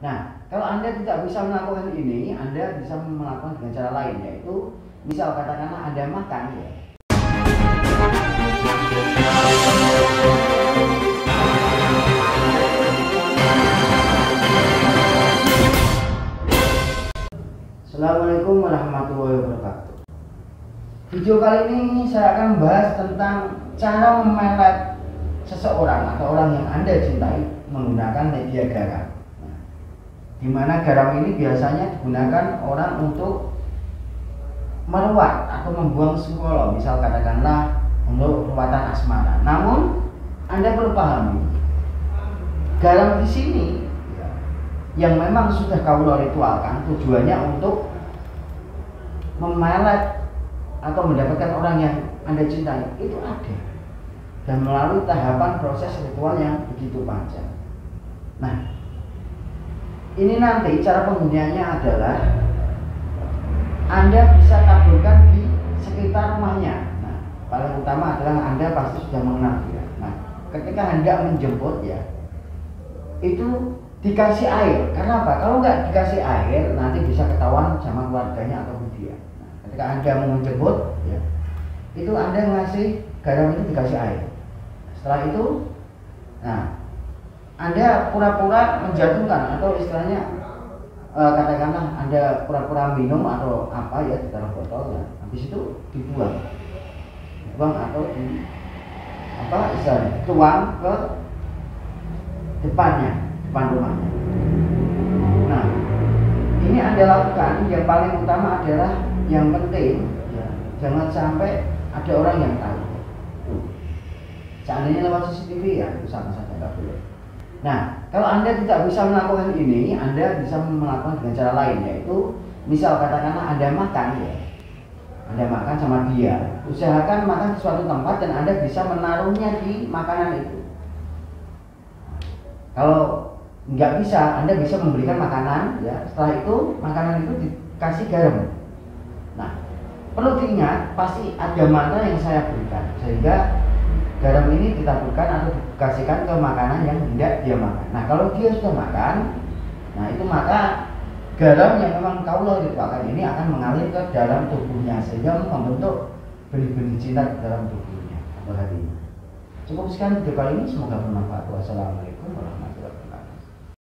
Nah, kalau Anda tidak bisa melakukan ini, Anda bisa melakukan dengan cara lain, yaitu misal katakanlah Anda makan ya. Assalamualaikum warahmatullahi wabarakatuh. Video kali ini saya akan membahas tentang cara memelet seseorang atau orang yang Anda cintai menggunakan media garam. Nah, di mana garam ini biasanya digunakan orang untuk meruat atau membuang swallow, misal katakanlah untuk ruatan asmara. Namun Anda perlu pahami, garam di sini yang memang sudah kaula ritualkan tujuannya untuk memelet atau mendapatkan orang yang Anda cintai itu ada, dan melalui tahapan proses ritual yang begitu panjang. Nah, ini nanti cara penggunaannya adalah Anda bisa taburkan di sekitar rumahnya. Nah, paling utama adalah Anda pasti sudah mengenal dia. Nah, ketika hendak menjemput ya, itu dikasih air. Karena apa? Kalau nggak dikasih air, nanti bisa ketahuan sama keluarganya atau dia. Ketika Anda mau menjemput ya, itu Anda ngasih garam itu dikasih air. Setelah itu, nah, Anda pura-pura menjatuhkan atau istilahnya katakanlah Anda pura-pura minum atau apa ya di dalam botol. Nah, habis itu dibuang, atau di apa istilahnya tuang ke depan rumahnya. Nah, ini Anda lakukan. Yang paling utama adalah yang penting ya, jangan sampai ada orang yang tahu. Seandainya lewat CCTV ya itu sama saja, nggak boleh. Nah, kalau Anda tidak bisa melakukan ini, Anda bisa melakukan dengan cara lain, yaitu misal katakanlah Anda makan ya, Anda makan sama dia. Usahakan makan di suatu tempat dan Anda bisa menaruhnya di makanan itu. Kalau nggak bisa, Anda bisa memberikan makanan ya. Setelah itu makanan itu dikasih garam. Nah, perlu diingat pasti ada mantra yang saya berikan, sehingga garam ini ditaburkan atau dikasihkan ke makanan yang tidak dia makan. Nah, kalau dia sudah makan, nah itu maka garam yang memang kaula ritualkan ini akan mengalir ke dalam tubuhnya, sehingga membentuk benih-benih cinta di dalam tubuhnya atau hatinya. Cukup sekian video kali ini, semoga bermanfaat. Wassalamualaikum warahmatullahi wabarakatuh.